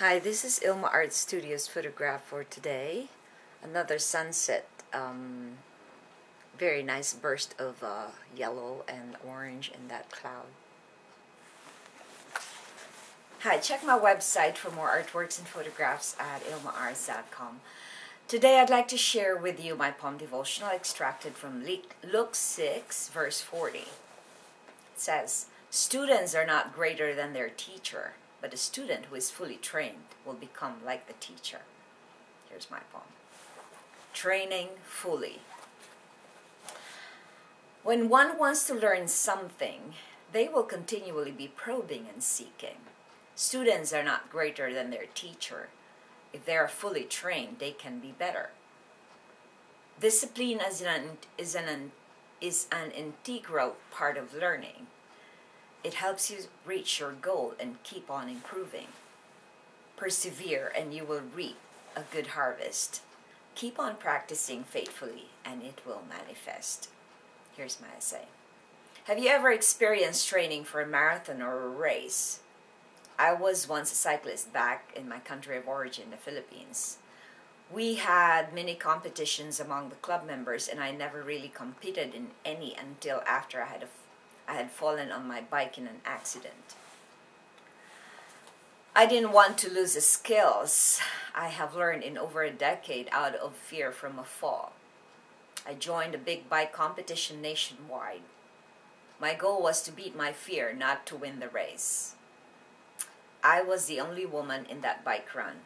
Hi, this is Ilma Arts Studios photograph for today. Another sunset, very nice burst of yellow and orange in that cloud. Hi, check my website for more artworks and photographs at ilmaarts.com. Today I'd like to share with you my poem devotional extracted from Luke 6, verse 40. It says, "Students are not greater than their teacher, but a student who is fully trained will become like the teacher." Here's my poem. Training fully. When one wants to learn something, they will continually be probing and seeking. Students are not greater than their teacher. If they are fully trained, they can be better. Discipline is an integral part of learning. It helps you reach your goal and keep on improving. Persevere and you will reap a good harvest. Keep on practicing faithfully and it will manifest. Here's my essay. Have you ever experienced training for a marathon or a race? I was once a cyclist back in my country of origin, the Philippines. We had many competitions among the club members and I never really competed in any until after I had fallen on my bike in an accident. I didn't want to lose the skills I have learned in over a decade out of fear from a fall. I joined a big bike competition nationwide. My goal was to beat my fear, not to win the race. I was the only woman in that bike run.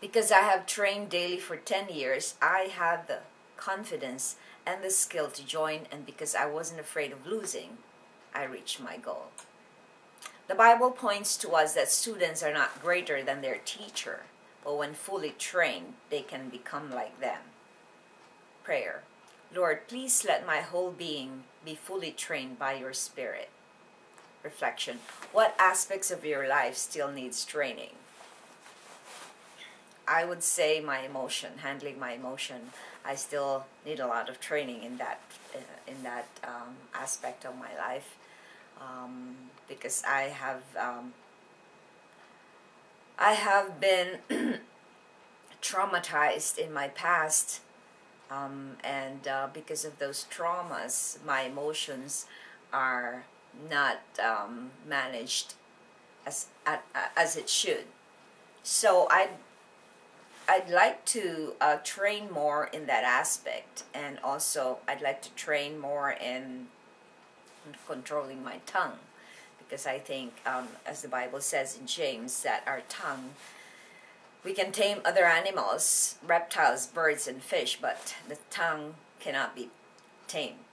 Because I have trained daily for 10 years, I had the confidence and the skill to join, and because I wasn't afraid of losing, I reached my goal. The Bible points to us that students are not greater than their teacher, but when fully trained, they can become like them. Prayer. Lord, please let my whole being be fully trained by your Spirit. Reflection. What aspects of your life still needs training? I would say my emotion, handling my emotion. I still need a lot of training in that aspect of my life, because I have been traumatized in my past, and because of those traumas, my emotions are not managed as it should. So I'd like to train more in that aspect, and also I'd like to train more in controlling my tongue, because I think, as the Bible says in James, that our tongue, we can tame other animals, reptiles, birds, and fish, but the tongue cannot be tamed.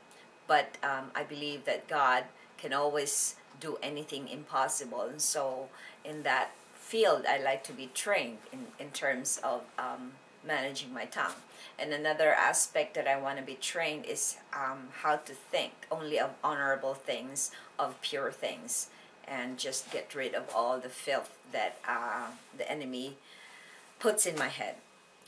But I believe that God can always do anything impossible, and so in that field, I like to be trained in terms of managing my tongue. And another aspect that I want to be trained is how to think only of honorable things, of pure things, and just get rid of all the filth that the enemy puts in my head.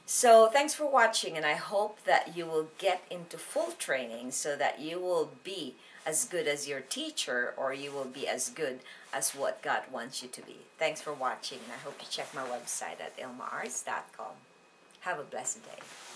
So thanks for watching, and I hope that you will get into full training so that you will be as good as your teacher, or you will be as good as what God wants you to be. Thanks for watching, and I hope you check my website at ilmaarts.com. Have a blessed day.